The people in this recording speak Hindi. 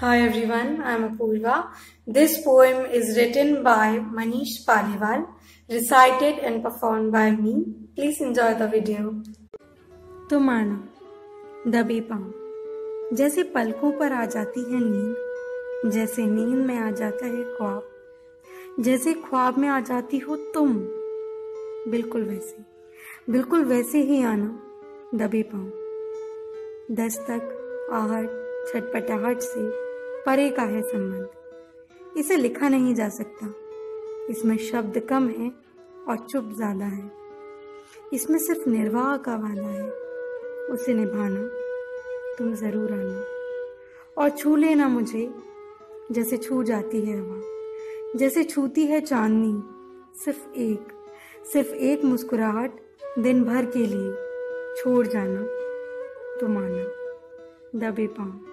Hi everyone, I am Apurva. This poem is written by Manish Paliwal, recited and performed by me. Please enjoy the video. तुम आना दबे पाँव, जैसे पलकों पर आ जाती है नींद, जैसे नींद में आ जाता है ख्वाब, जैसे ख्वाब में आ जाती हो तुम, बिल्कुल वैसे ही आना दबे पाँव। दस्तक, आहट, छटपटाहट से परे का है संबंध, इसे लिखा नहीं जा सकता, इसमें शब्द कम है और चुप ज्यादा है, इसमें सिर्फ निर्वाह का वादा है, उसे निभाना, तुम जरूर आना और छू लेना मुझे, जैसे छू जाती है हवा, जैसे छूती है चांदनी, सिर्फ एक मुस्कुराहट दिन भर के लिए छोड़ जाना, तुम आना दबे पाँव।